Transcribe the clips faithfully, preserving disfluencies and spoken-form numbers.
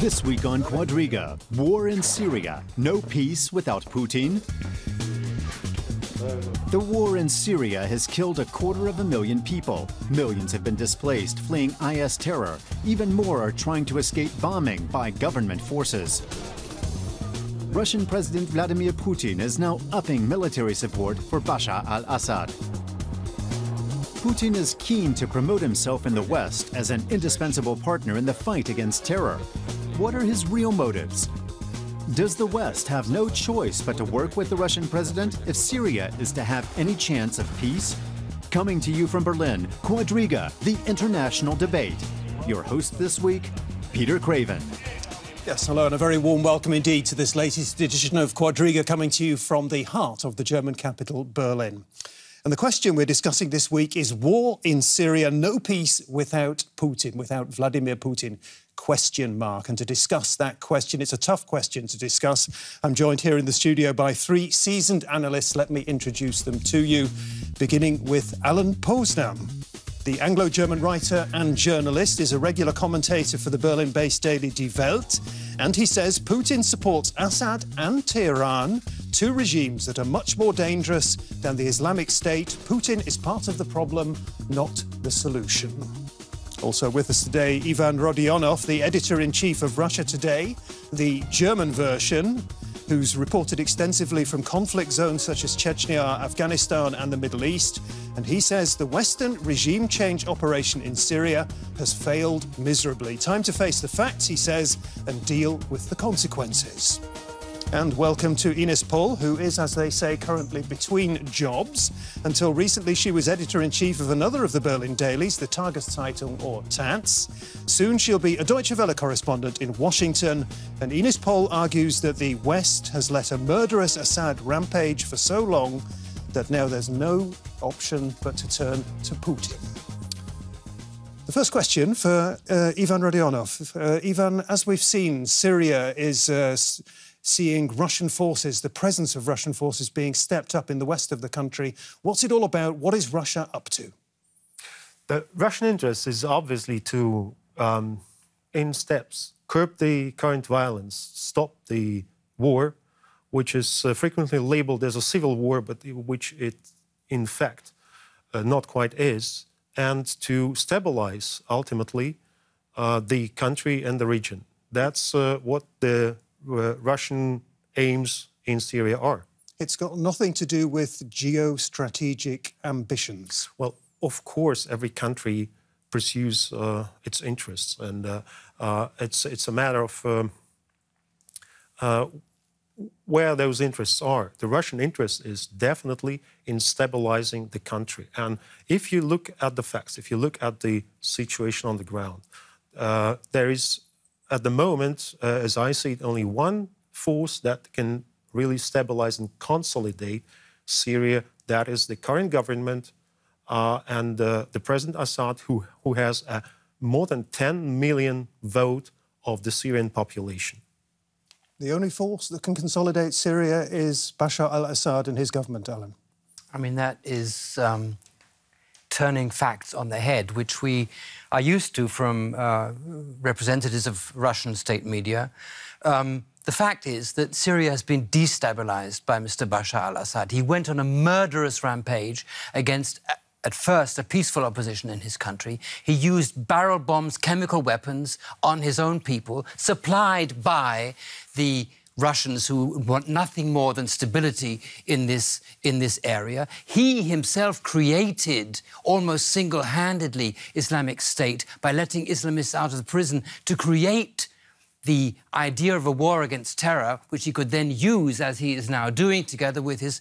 This week on Quadriga, war in Syria, no peace without Putin. The war in Syria has killed a quarter of a million people. Millions have been displaced, fleeing I S terror. Even more are trying to escape bombing by government forces. Russian President Vladimir Putin is now upping military support for Bashar al-Assad. Putin is keen to promote himself in the West as an indispensable partner in the fight against terror. What are his real motives? Does the West have no choice but to work with the Russian president if Syria is to have any chance of peace? Coming to you from Berlin, Quadriga, the international debate. Your host this week, Peter Craven. Yes, hello, and a very warm welcome indeed to this latest edition of Quadriga, coming to you from the heart of the German capital, Berlin. And the question we're discussing this week is war in Syria, no peace without Putin, without Vladimir Putin, question mark. And to discuss that question, it's a tough question to discuss. I'm joined here in the studio by three seasoned analysts. Let me introduce them to you, beginning with Alan Posener. The Anglo-German writer and journalist is a regular commentator for the Berlin-based daily Die Welt, and he says Putin supports Assad and Tehran, two regimes that are much more dangerous than the Islamic State. Putin is part of the problem, not the solution. Also with us today, Ivan Rodionov, the editor-in-chief of Russia Today, the German version, who's reported extensively from conflict zones such as Chechnya, Afghanistan and the Middle East. And he says the Western regime change operation in Syria has failed miserably. Time to face the facts, he says, and deal with the consequences. And welcome to Ines Pohl, who is, as they say, currently between jobs. Until recently, she was editor-in-chief of another of the Berlin dailies, the Die Tageszeitung, or Taz. Soon she'll be a Deutsche Welle correspondent in Washington. And Ines Pohl argues that the West has let a murderous Assad rampage for so long that now there's no option but to turn to Putin. The first question for uh, Ivan Rodionov. Uh, Ivan, as we've seen, Syria is... Uh, seeing Russian forces, the presence of Russian forces being stepped up in the west of the country. What's it all about? What is Russia up to? The Russian interest is obviously to, um, in steps, curb the current violence, stop the war, which is uh, frequently labelled as a civil war, but which it, in fact, uh, not quite is, and to stabilise, ultimately, uh, the country and the region. That's uh, what the... Uh, Russian aims in Syria are. It's got nothing to do with geostrategic ambitions. Well, of course, every country pursues uh, its interests, and uh, uh, it's it's a matter of um, uh, where those interests are. The Russian interest is definitely in stabilizing the country. And if you look at the facts, if you look at the situation on the ground, uh, there is. At the moment, uh, as I see it, only one force that can really stabilize and consolidate Syria. That is the current government uh, and uh, the President Assad, who, who has a more than ten million vote of the Syrian population. The only force that can consolidate Syria is Bashar al-Assad and his government, Alan. I mean, that is... Um... turning facts on the head, which we are used to from uh, representatives of Russian state media. Um, the fact is that Syria has been destabilized by Mister Bashar al-Assad. He went on a murderous rampage against, at first, a peaceful opposition in his country. He used barrel bombs, chemical weapons on his own people, supplied by the Russians who want nothing more than stability in this, in this area. He himself created, almost single-handedly, Islamic State by letting Islamists out of the prison to create the idea of a war against terror, which he could then use, as he is now doing, together with his,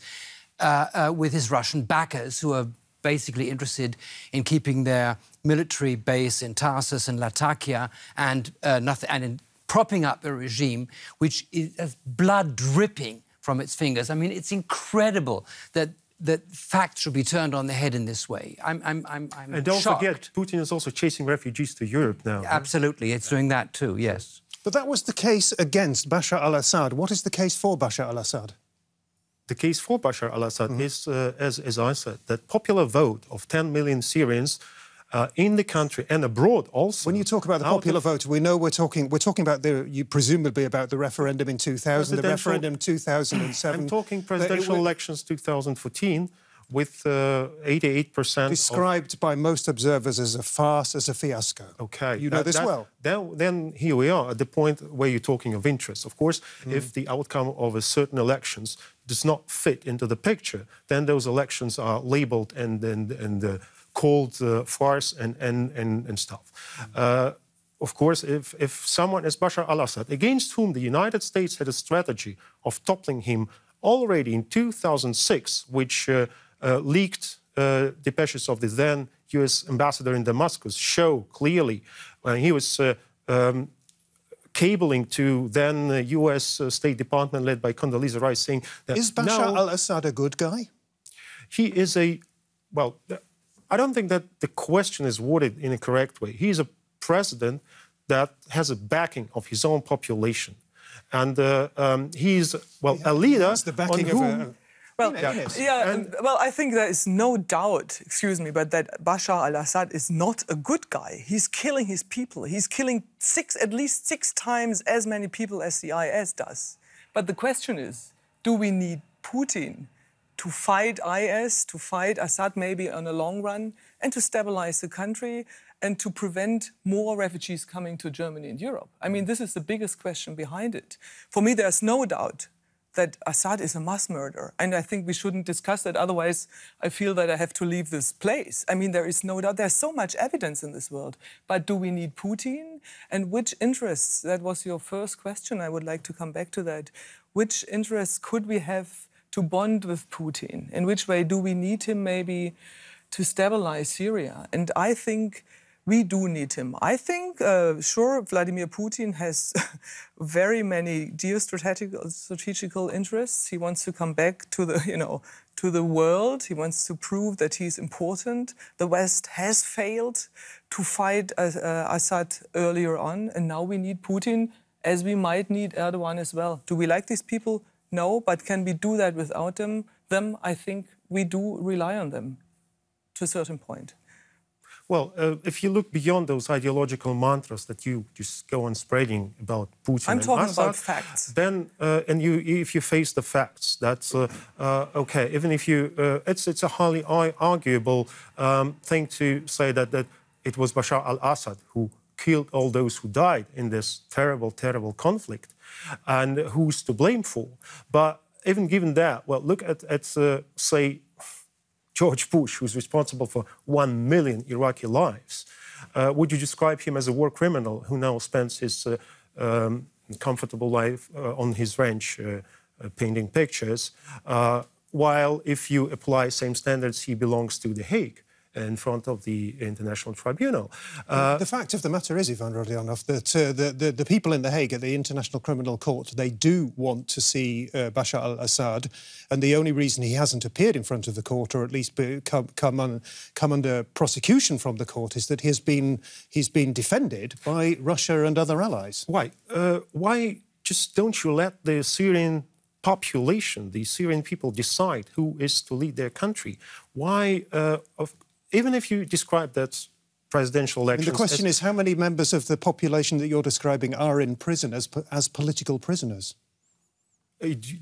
uh, uh, with his Russian backers, who are basically interested in keeping their military base in Tarsus and Latakia and uh, nothing... And in, propping up a regime which has blood dripping from its fingers. I mean, it's incredible that that facts should be turned on the head in this way. I'm, I'm, I'm, I'm And don't shocked. Forget, Putin is also chasing refugees to Europe now. Absolutely, right? It's doing that too, yes. But that was the case against Bashar al-Assad. What is the case for Bashar al-Assad? The case for Bashar al-Assad mm-hmm. is, uh, as, as I said, that popular vote of ten million Syrians uh, in the country and abroad also. When you talk about the popular vote, we know we're talking we're talking about the you presumably about the referendum in two thousand, the referendum two thousand seven. I'm talking presidential will, elections two thousand fourteen. With eighty-eight percent uh, described of... by most observers as a farce, as a fiasco. Okay. You know that, this that, well. That, then here we are at the point where you're talking of interest. Of course, mm. if the outcome of a certain elections does not fit into the picture, then those elections are labelled and, and, and uh, called uh, farce and, and, and, and stuff. Mm. Uh, Of course, if, if someone is Bashar al-Assad, against whom the United States had a strategy of toppling him already in two thousand six, which uh, Uh, leaked uh, depeches of the then U S ambassador in Damascus show clearly when uh, he was uh, um, cabling to then uh, U S Uh, State Department led by Condoleezza Rice saying that... Is Bashar al-Assad a good guy? He is a... Well, I don't think that the question is worded in a correct way. He is a president that has a backing of his own population. And uh, um, he is, well, yeah, a leader the backing on whom... Of a... Well, yeah. yeah and, well, I think there is no doubt, excuse me, but that Bashar al-Assad is not a good guy. He's killing his people. He's killing six, at least six times as many people as the I S does. But the question is, do we need Putin to fight I S, to fight Assad maybe on a long run, and to stabilize the country and to prevent more refugees coming to Germany and Europe? I mean, this is the biggest question behind it. For me, there's no doubt that Assad is a mass murderer, and I think we shouldn't discuss that, otherwise I feel that I have to leave this place. I mean, there is no doubt, there's so much evidence in this world. But do we need Putin? And which interests, that was your first question, I would like to come back to that. Which interests could we have to bond with Putin? In which way do we need him maybe to stabilize Syria? And I think we do need him. I think, uh, sure, Vladimir Putin has very many geostrategical strategical interests. He wants to come back to the, you know, to the world. He wants to prove that he's important. The West has failed to fight uh, uh, Assad earlier on, and now we need Putin, as we might need Erdogan as well. Do we like these people? No, but can we do that without them? Them, I think we do rely on them to a certain point. Well, uh, if you look beyond those ideological mantras that you just go on spreading about Putin I'm and talking Assad, about facts. Then, uh, and you, if you face the facts, that's uh, uh, okay. Even if you, uh, it's it's a highly arguable um, thing to say that that it was Bashar al-Assad who killed all those who died in this terrible, terrible conflict, and who's to blame for? But even given that, well, look at at uh, say. George Bush, who's responsible for one million Iraqi lives, uh, would you describe him as a war criminal who now spends his uh, um, comfortable life uh, on his ranch uh, uh, painting pictures, uh, while if you apply same standards, he belongs to The Hague in front of the International Tribunal? Uh, the fact of the matter is, Ivan Rodionov, that uh, the, the, the people in The Hague at the International Criminal Court, they do want to see uh, Bashar al-Assad, and the only reason he hasn't appeared in front of the court, or at least be, come, come, un, come under prosecution from the court, is that he's been, he's been defended by Russia and other allies. Why? Uh, why just don't you let the Syrian population, the Syrian people, decide who is to lead their country? Why... Uh, of, Even if you describe that presidential election, the question as... is how many members of the population that you're describing are in prison as, as political prisoners?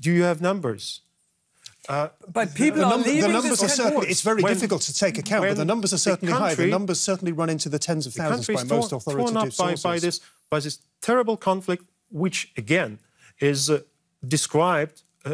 Do you have numbers? Uh, but people the, are leaving the numbers this are certainly, It's very when, difficult to take account, but the numbers are certainly the country, high. The numbers certainly run into the tens of the thousands by most authoritative torn up sources. By, by, this, by this terrible conflict, which, again, is uh, described uh,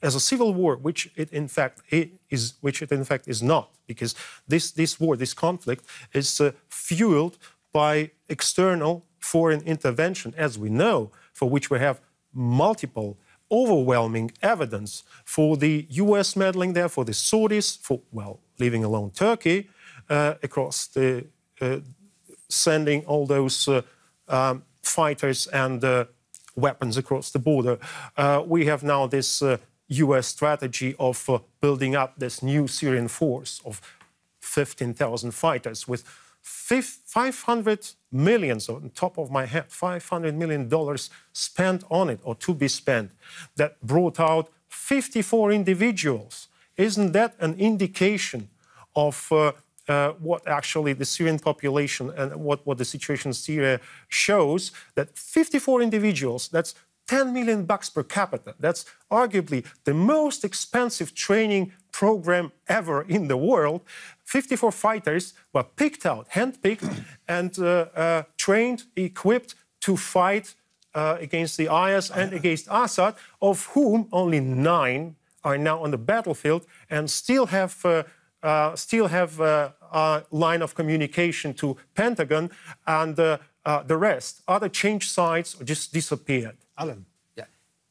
as a civil war, which it in fact it is, which it in fact is not, because this this war, this conflict, is uh, fueled by external foreign intervention, as we know, for which we have multiple, overwhelming evidence for the U S meddling there, for the Saudis, for well, leaving alone Turkey, uh, across the uh, sending all those uh, um, fighters and uh, weapons across the border. Uh, we have now this. Uh, U S strategy of uh, building up this new Syrian force of fifteen thousand fighters with five hundred million, so on top of my head, five hundred million dollars spent on it or to be spent, that brought out fifty-four individuals. Isn't that an indication of uh, uh, what actually the Syrian population and what, what the situation in Syria shows, that fifty-four individuals, that's ten million bucks per capita. That's arguably the most expensive training program ever in the world. fifty-four fighters were picked out, handpicked, and uh, uh, trained, equipped to fight uh, against the I S and against Assad, of whom only nine are now on the battlefield and still have uh, uh, still have uh, uh, line of communication to Pentagon, and uh, uh, the rest either changed sides or just disappeared. Alan, yeah,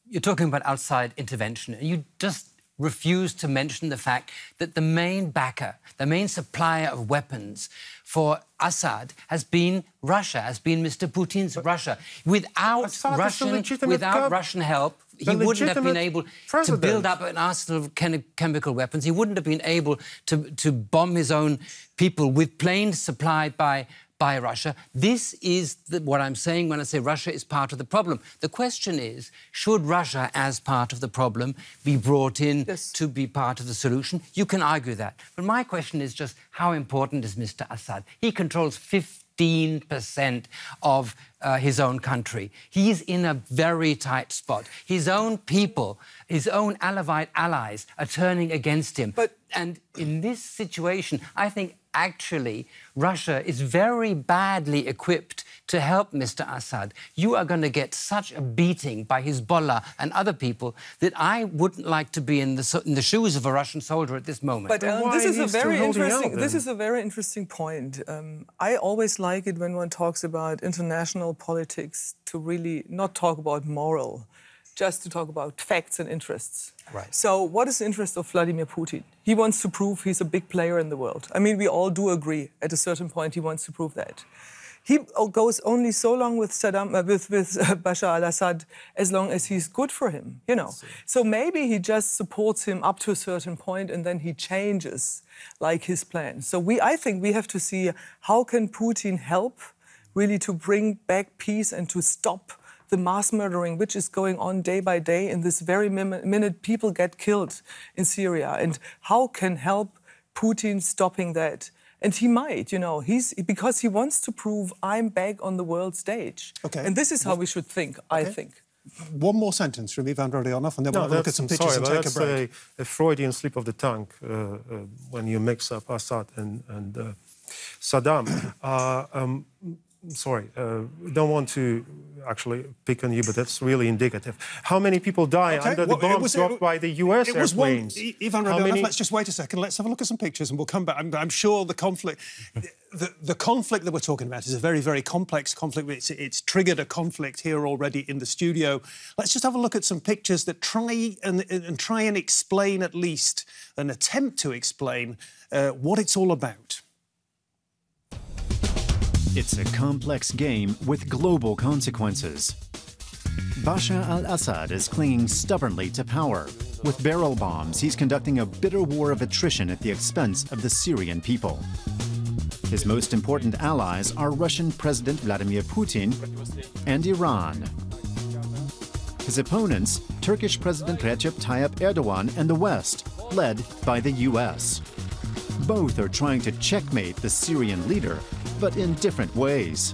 you're talking about outside intervention, and you just refused to mention the fact that the main backer, the main supplier of weapons for Assad has been Russia, has been Mister Putin's but Russia. Without Russian, without Russian help, he wouldn't have been able president. to build up an arsenal of chem chemical weapons. He wouldn't have been able to, to bomb his own people with planes supplied by, by Russia. This is the, what I'm saying when I say Russia is part of the problem. The question is, should Russia, as part of the problem, be brought in yes. to be part of the solution? You can argue that. But my question is just, how important is Mister Assad? He controls fifteen percent of uh, his own country. He's in a very tight spot. His own people, his own Alevite allies are turning against him. But and in this situation, I think actually Russia is very badly equipped to help Mister Assad. You are going to get such a beating by Hezbollah and other people that I wouldn't like to be in the, in the shoes of a Russian soldier at this moment. But um, this is a very interesting. This is a very interesting point. Um, I always like it when one talks about international politics to really not talk about moral, just to talk about facts and interests. Right. So what is the interest of Vladimir Putin? He wants to prove he's a big player in the world. I mean, we all do agree at a certain point he wants to prove that. He goes only so long with Saddam, uh, with, with uh, Bashar al-Assad, as long as he's good for him, you know. So maybe he just supports him up to a certain point and then he changes, like his plan. So we, I think we have to see how can Putin help really to bring back peace and to stop the mass murdering, which is going on day by day. In this very minute, people get killed in Syria. And how can help Putin stopping that? And he might, you know, he's because he wants to prove I'm back on the world stage. Okay. And this is how we should think, okay. I think. One more sentence from Ivan Rodionov, and then no, we'll look at some pictures sorry, and take that's a break. A, a Freudian slip of the tongue uh, uh, when you mix up Assad and, and uh, Saddam. uh, um, Sorry, uh, don't want to actually pick on you, but that's really indicative. How many people die okay. under well, the bombs was, dropped it, by the U S it airplanes? Was one, Ivan Rodionov, many... let's just wait a second. Let's have a look at some pictures and we'll come back. I'm, I'm sure the conflict... The, the conflict that we're talking about is a very, very complex conflict. It's, it's triggered a conflict here already in the studio. Let's just have a look at some pictures that try and, and try and explain at least, an attempt to explain, uh, what it's all about. It's a complex game with global consequences. Bashar al-Assad is clinging stubbornly to power. With barrel bombs, he's conducting a bitter war of attrition at the expense of the Syrian people. His most important allies are Russian President Vladimir Putin and Iran. His opponents, Turkish President Recep Tayyip Erdogan and the West, led by the U S. Both are trying to checkmate the Syrian leader, but in different ways.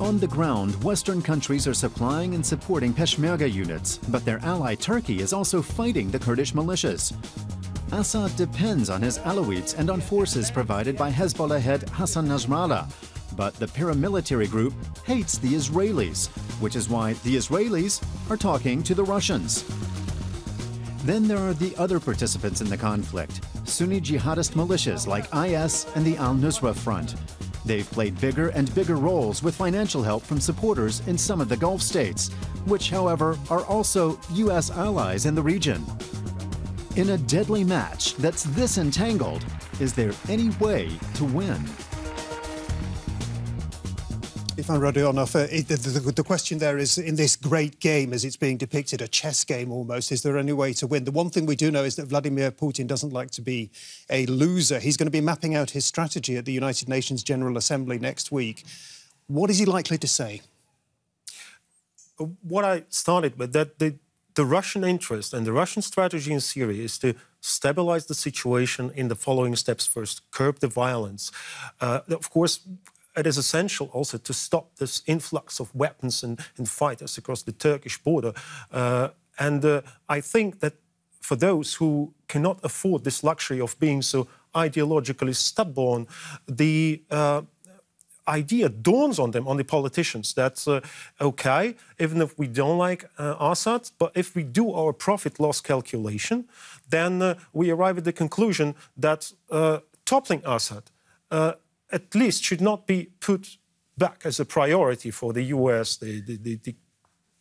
On the ground, Western countries are supplying and supporting Peshmerga units, but their ally Turkey is also fighting the Kurdish militias. Assad depends on his Alawites and on forces provided by Hezbollah head Hassan Nasrallah, but the paramilitary group hates the Israelis, which is why the Israelis are talking to the Russians. Then there are the other participants in the conflict, Sunni jihadist militias like I S and the Al-Nusra Front. They've played bigger and bigger roles with financial help from supporters in some of the Gulf states, which, however, are also U S allies in the region. In a deadly match that's this entangled, is there any way to win? Ivan Rodionov, uh, the, the, the question there is, in this great game, as it's being depicted, a chess game almost, is there any way to win? The one thing we do know is that Vladimir Putin doesn't like to be a loser. He's going to be mapping out his strategy at the United Nations General Assembly next week. What is he likely to say? What I started with, that the the Russian interest and the Russian strategy in Syria is to stabilize the situation in the following steps first, curb the violence. Uh, of course, it is essential also to stop this influx of weapons and, and fighters across the Turkish border. Uh, and uh, I think that for those who cannot afford this luxury of being so ideologically stubborn, the uh, idea dawns on them, on the politicians, that, uh, OK, even if we don't like uh, Assad, but if we do our profit-loss calculation, then uh, we arrive at the conclusion that uh, toppling Assad uh, at least should not be put back as a priority for the U S, the, the, the, the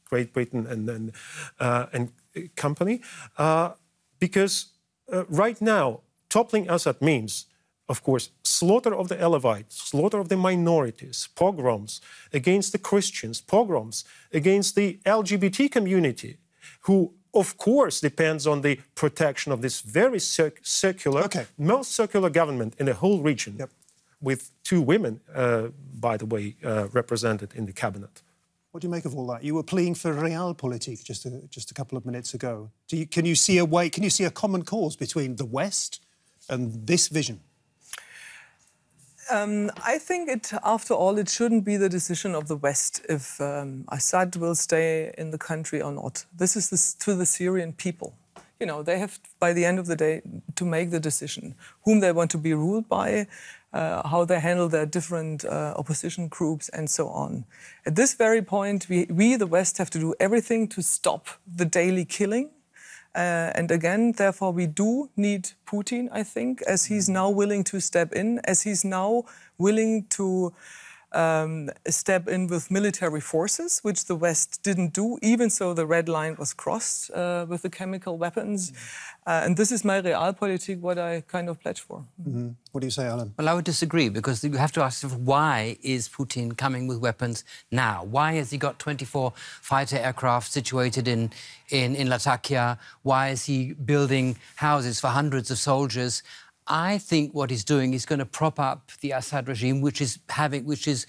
Great Britain and, and, uh, and company, uh, because uh, right now toppling Assad means, of course, slaughter of the Alawites, slaughter of the minorities, pogroms against the Christians, pogroms against the L G B T community, who, of course, depends on the protection of this very circ circular, okay. most circular government in the whole region, yep. with two women, uh, by the way, uh, represented in the cabinet. What do you make of all that? You were pleading for realpolitik just a, just a couple of minutes ago. Do you, can you see a way? Can you see a common cause between the West and this vision? Um, I think it, after all, it shouldn't be the decision of the West if um, Assad will stay in the country or not. This is this, to the Syrian people. You know, they have, by the end of the day, to make the decision whom they want to be ruled by, uh, how they handle their different uh, opposition groups, and so on. At this very point, we, we, the West, have to do everything to stop the daily killing. Uh, and again, therefore, we do need Putin, I think, as he's now willing to step in, as he's now willing to um, step in with military forces, which the West didn't do, even so the red line was crossed uh, with the chemical weapons. Mm-hmm. uh, and this is my realpolitik, what I kind of pledge for. Mm-hmm. What do you say, Alan? Well, I would disagree, because you have to ask yourself, why is Putin coming with weapons now? Why has he got twenty-four fighter aircraft situated in, in, in Latakia? Why is he building houses for hundreds of soldiers? I think what he's doing is going to prop up the Assad regime, which is having, which is,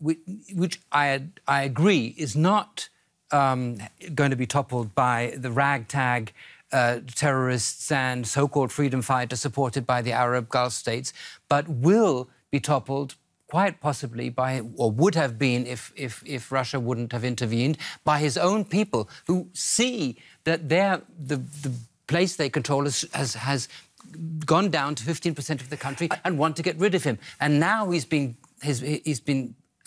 which, which I I agree is not um, going to be toppled by the ragtag uh, terrorists and so-called freedom fighters supported by the Arab Gulf states, but will be toppled quite possibly by, or would have been if if if Russia wouldn't have intervened, by his own people who see that they're the the place they control is, has has. gone down to fifteen percent of the country and want to get rid of him. And now he's been, he's, he's been,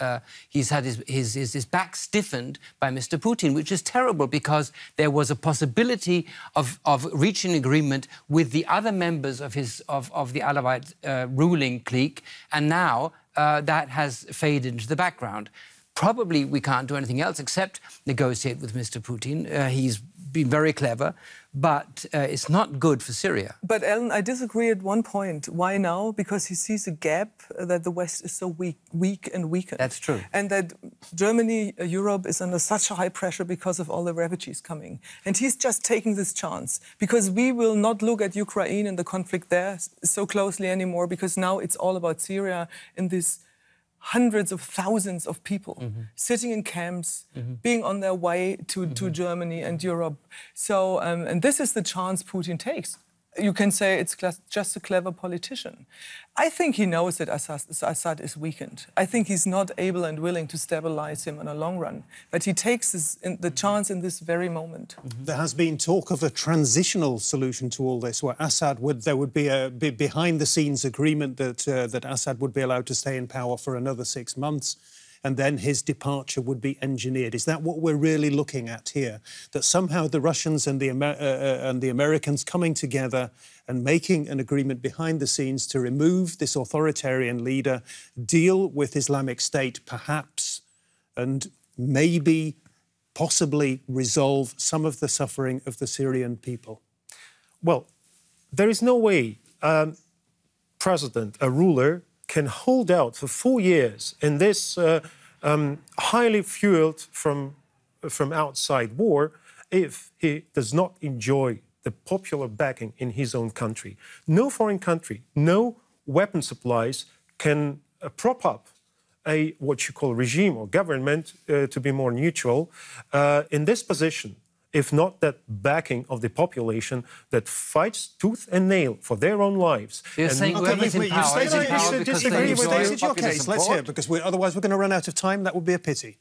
uh, he's had his, his, his, his back stiffened by Mister Putin, which is terrible, because there was a possibility of, of reaching agreement with the other members of his, of, of the Alawite uh, ruling clique, and now uh, that has faded into the background. Probably we can't do anything else except negotiate with Mister Putin. Uh, he's been very clever, but uh, it's not good for Syria. But, Alan, I disagree at one point. Why now? Because he sees a gap that the West is so weak, weak and weakened. That's true. And that Germany, Europe, is under such a high pressure because of all the refugees coming. And he's just taking this chance, because we will not look at Ukraine and the conflict there so closely anymore, because now it's all about Syria and this hundreds of thousands of people mm-hmm. sitting in camps, mm-hmm. being on their way to, mm-hmm. to Germany and Europe. So, um, and this is the chance Putin takes. You can say it's just a clever politician. I think he knows that Assad, Assad is weakened. I think he's not able and willing to stabilize him in the long run. But he takes this, the chance in this very moment. Mm-hmm. There has been talk of a transitional solution to all this, where Assad would, there would be a behind-the-scenes agreement that, uh, that Assad would be allowed to stay in power for another six months. And then his departure would be engineered. Is that what we're really looking at here? That somehow the Russians and the, Amer uh, and the Americans coming together and making an agreement behind the scenes to remove this authoritarian leader, deal with Islamic State perhaps, and maybe, possibly resolve some of the suffering of the Syrian people? Well, there is no way um, president, a ruler, can hold out for four years in this uh, um, highly fueled from, from outside war if he does not enjoy the popular backing in his own country. No foreign country, no weapon supplies can uh, prop up a, what you call regime or government, uh, to be more neutral, uh, in this position. if not that backing of the population that fights tooth and nail for their own lives. You're and saying okay, wait, wait, you say you disagree with this. It's your case. Let's hear it, because we're, otherwise we're going to run out of time. That would be a pity.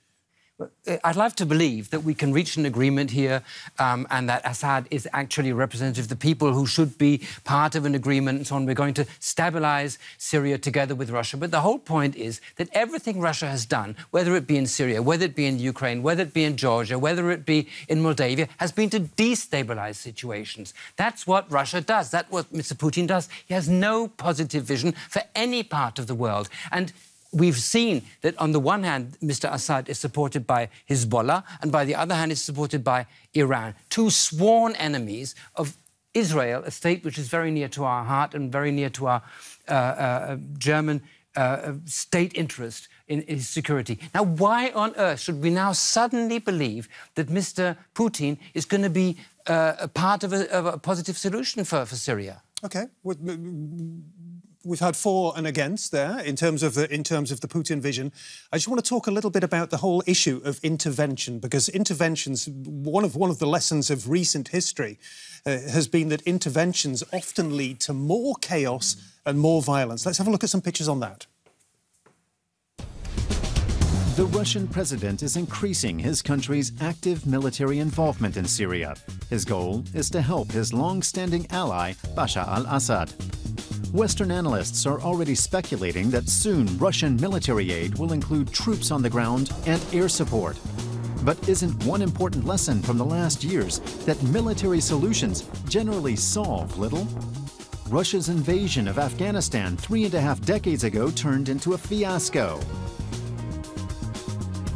I'd love to believe that we can reach an agreement here um, and that Assad is actually representative of the people who should be part of an agreement and so on. We're going to stabilise Syria together with Russia. But the whole point is that everything Russia has done, whether it be in Syria, whether it be in Ukraine, whether it be in Georgia, whether it be in Moldavia, has been to destabilise situations. That's what Russia does. That's what Mister Putin does. He has no positive vision for any part of the world. And we've seen that, on the one hand, Mister Assad is supported by Hezbollah and, by the other hand, is supported by Iran, two sworn enemies of Israel, a state which is very near to our heart and very near to our uh, uh, German uh, state interest in, in security. Now, why on earth should we now suddenly believe that Mister Putin is going to be uh, a part of a, of a positive solution for, for Syria? OK. We've had for and against there in terms of the in terms of the Putin vision. I just want to talk a little bit about the whole issue of intervention, because interventions, one of one of the lessons of recent history uh, has been that interventions often lead to more chaos and more violence. Let's have a look at some pictures on that. The Russian president is increasing his country's active military involvement in Syria. His goal is to help his long-standing ally Bashar al-Assad. Western analysts are already speculating that soon Russian military aid will include troops on the ground and air support. But isn't one important lesson from the last years that military solutions generally solve little? Russia's invasion of Afghanistan three and a half decades ago turned into a fiasco.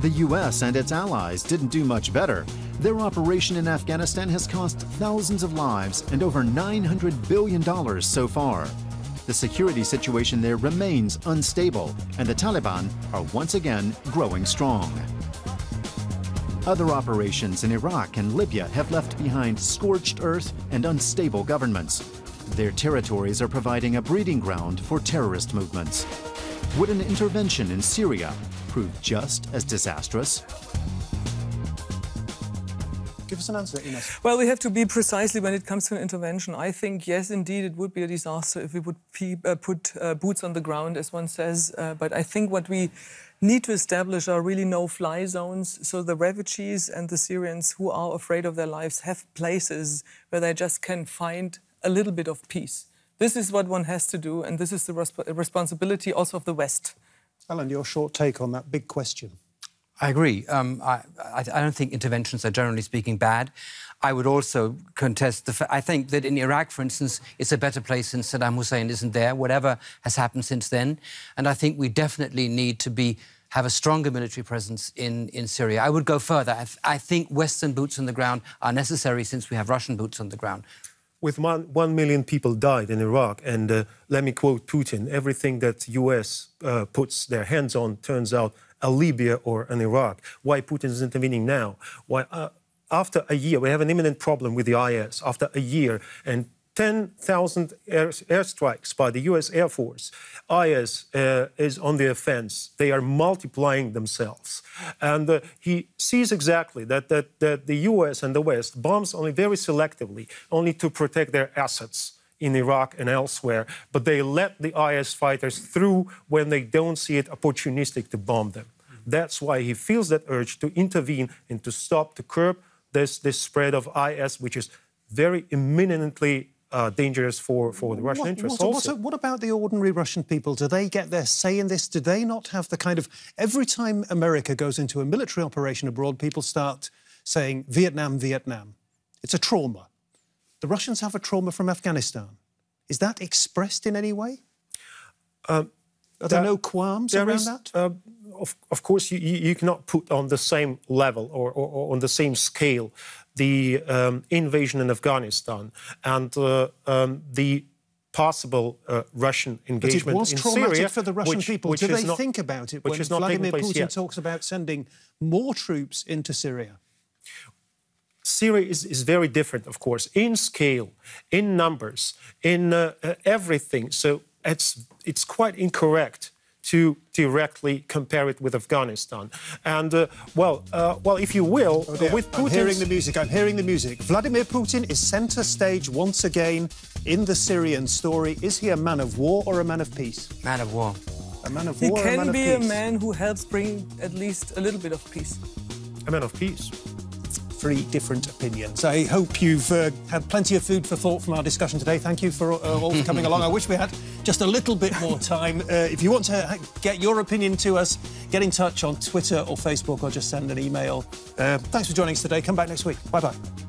The U S and its allies didn't do much better. Their operation in Afghanistan has cost thousands of lives and over nine hundred billion dollars so far. The security situation there remains unstable, and the Taliban are once again growing strong. Other operations in Iraq and Libya have left behind scorched earth and unstable governments. Their territories are providing a breeding ground for terrorist movements. Would an intervention in Syria prove just as disastrous? Give us an answer, Ines. Well, we have to be precisely when it comes to an intervention. I think, yes, indeed, it would be a disaster if we would pe uh, put uh, boots on the ground, as one says. Uh, but I think what we need to establish are really no-fly zones. So the refugees and the Syrians who are afraid of their lives have places where they just can find a little bit of peace. This is what one has to do, and this is the resp responsibility also of the West. Alan, your short take on that big question. I agree. Um, I, I, I don't think interventions are, generally speaking, bad. I would also contest the fact... I think that in Iraq, for instance, it's a better place since Saddam Hussein isn't there, whatever has happened since then. And I think we definitely need to be... have a stronger military presence in, in Syria. I would go further. I, th I think Western boots on the ground are necessary since we have Russian boots on the ground. With one, one million people died in Iraq, and uh, let me quote Putin, everything that U S uh, puts their hands on turns out a Libya or an Iraq. Why Putin is intervening now? Why uh, after a year, we have an imminent problem with the I S, after a year and ten thousand air, airstrikes by the U S Air Force. I S uh, is on the offense. They are multiplying themselves. And uh, he sees exactly that, that, that the U S and the West bombs only very selectively, only to protect their assets in Iraq and elsewhere, but they let the I S fighters through when they don't see it opportunistic to bomb them. Mm-hmm. That's why he feels that urge to intervene and to stop, to curb this, this spread of I S, which is very imminently Uh, dangerous for, for the Russian what, interests what, also. What, what about the ordinary Russian people? Do they get their say in this? Do they not have the kind of... Every time America goes into a military operation abroad, people start saying, Vietnam, Vietnam. It's a trauma. The Russians have a trauma from Afghanistan. Is that expressed in any way? Um, Are there, there no qualms around is, that? Uh, of, of course, you, you cannot put on the same level or, or, or on the same scale the um, invasion in Afghanistan and uh, um, the possible uh, Russian engagement in Syria. But it was traumatic Syria, for the Russian which, people. Which Do they not, think about it when Vladimir Putin yet. talks about sending more troops into Syria? Syria is, is very different, of course, in scale, in numbers, in uh, uh, everything. So it's, it's quite incorrect to directly compare it with Afghanistan. And, uh, well, uh, well, if you will, oh dear, with Putin... I'm hearing the music, I'm hearing the music. Vladimir Putin is centre stage once again in the Syrian story. Is he a man of war or a man of peace? Man of war. A man of he war can a man be of peace. A man who helps bring at least a little bit of peace. A man of peace. Three different opinions. I hope you've uh, had plenty of food for thought from our discussion today. Thank you for uh, all for coming along. I wish we had just a little bit more time. Uh, if you want to get your opinion to us, get in touch on Twitter or Facebook, or just send an email. Uh, thanks for joining us today. Come back next week. Bye-bye.